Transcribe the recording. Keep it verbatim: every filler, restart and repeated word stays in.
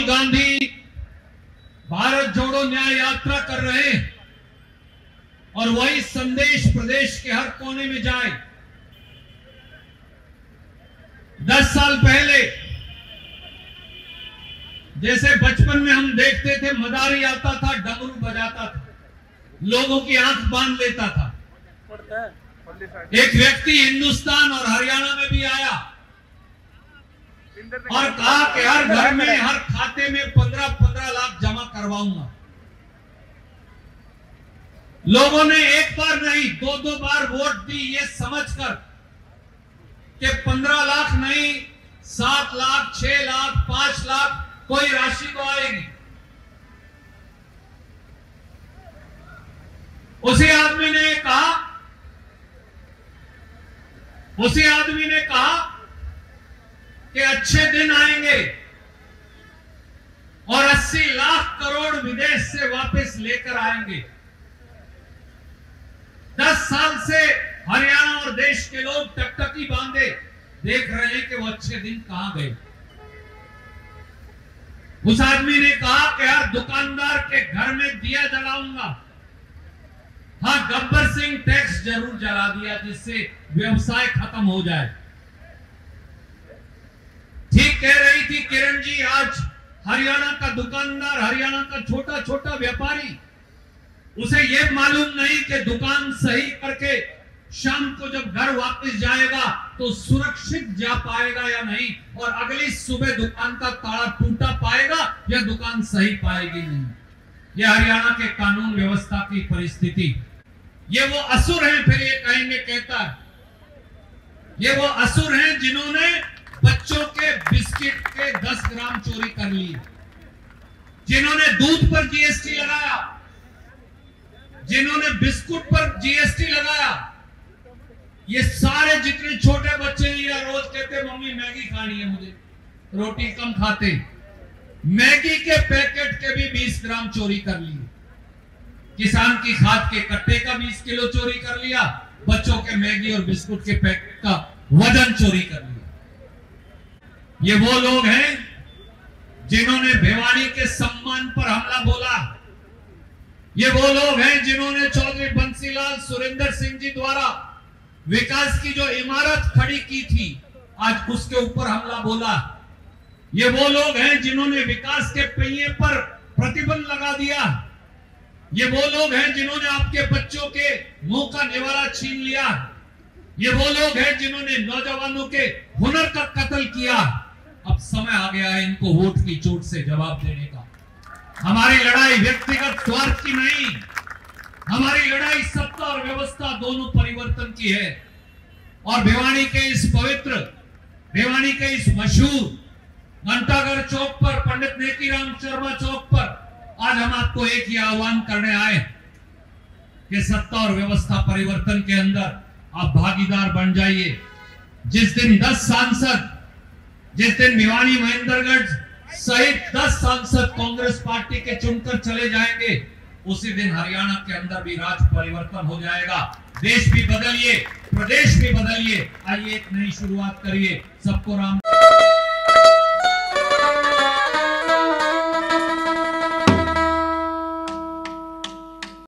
राहुल गांधी भारत जोड़ो न्याय यात्रा कर रहे हैं और वही संदेश प्रदेश के हर कोने में जाए। दस साल पहले जैसे बचपन में हम देखते थे, मदारी आता था, डमरू बजाता था, लोगों की आंख बांध लेता था। एक व्यक्ति हिंदुस्तान और हरियाणा में भी आया और कहा कि हर घर में, हर खाते में पंद्रह पंद्रह लाख जमा करवाऊंगा। लोगों ने एक बार नहीं, दो दो बार वोट दी, ये समझकर कि पंद्रह लाख नहीं, सात लाख, छह लाख, पांच लाख कोई राशि को आएगी। उसी आदमी ने कहा उसी आदमी ने कहा कि अच्छे दिन आएंगे और अस्सी लाख करोड़ विदेश से वापस लेकर आएंगे। दस साल से हरियाणा और देश के लोग टकटकी बांधे देख रहे हैं कि वो अच्छे दिन कहां गए। उस आदमी ने कहा कि हर दुकानदार के घर में दिया जलाऊंगा। हाँ, गब्बर सिंह टैक्स जरूर जला दिया जिससे व्यवसाय खत्म हो जाए। ठीक कह रही थी किरण जी, आज हरियाणा का दुकानदार, हरियाणा का छोटा छोटा व्यापारी, उसे यह मालूम नहीं कि दुकान सही करके शाम को जब घर वापस जाएगा तो सुरक्षित जा पाएगा या नहीं, और अगली सुबह दुकान का ताला टूटा पाएगा या दुकान सही पाएगी नहीं। यह हरियाणा के कानून व्यवस्था की परिस्थिति। ये वो असुर हैं, फिर ये कहेंगे कहता है, ये वो असुर हैं जिन्होंने बच्चों के बिस्किट के दस ग्राम चोरी कर ली, जिन्होंने दूध पर जीएसटी लगाया, जिन्होंने बिस्कुट पर जीएसटी लगाया। ये सारे जितने छोटे बच्चे हैं, ये रोज कहते मम्मी मैगी खानी है मुझे, रोटी कम खाते। मैगी के पैकेट के भी बीस ग्राम चोरी कर लिए, किसान की खाद के कट्टे का बीस किलो चोरी कर लिया, बच्चों के मैगी और बिस्कुट के पैकेट का वजन चोरी कर लिया। ये वो लोग हैं जिन्होंने भिवाड़ी के सम्मान पर हमला बोला। ये वो लोग हैं जिन्होंने चौधरी बंसी लाल, सुरेंदर सिंह जी द्वारा विकास की जो इमारत खड़ी की थी, आज उसके ऊपर हमला बोला। ये वो लोग हैं जिन्होंने विकास के पहिए पर प्रतिबंध लगा दिया। ये वो लोग हैं जिन्होंने आपके बच्चों के मुंह का निवाला छीन लिया। ये वो लोग हैं जिन्होंने नौजवानों के हुनर का कत्ल किया। अब समय आ गया है इनको वोट की चोट से जवाब देने का। हमारी लड़ाई व्यक्तिगत स्वार्थ की नहीं, हमारी लड़ाई सत्ता और व्यवस्था दोनों परिवर्तन की है। और भिवानी के इस पवित्र, भिवानी के इस मशहूर घंटाघर चौक पर, पंडित नेकी राम शर्मा चौक पर आज हम आपको एक ही आह्वान करने आए कि सत्ता और व्यवस्था परिवर्तन के अंदर आप भागीदार बन जाइए। जिस दिन दस सांसद, जिस दिन भिवानी महेंद्रगढ़ सहित दस सांसद कांग्रेस पार्टी के चुनकर चले जाएंगे, उसी दिन हरियाणा के अंदर भी राज परिवर्तन हो जाएगा। देश भी बदलिए, प्रदेश भी बदलिए। आइए एक नई शुरुआत करिए। सबको राम।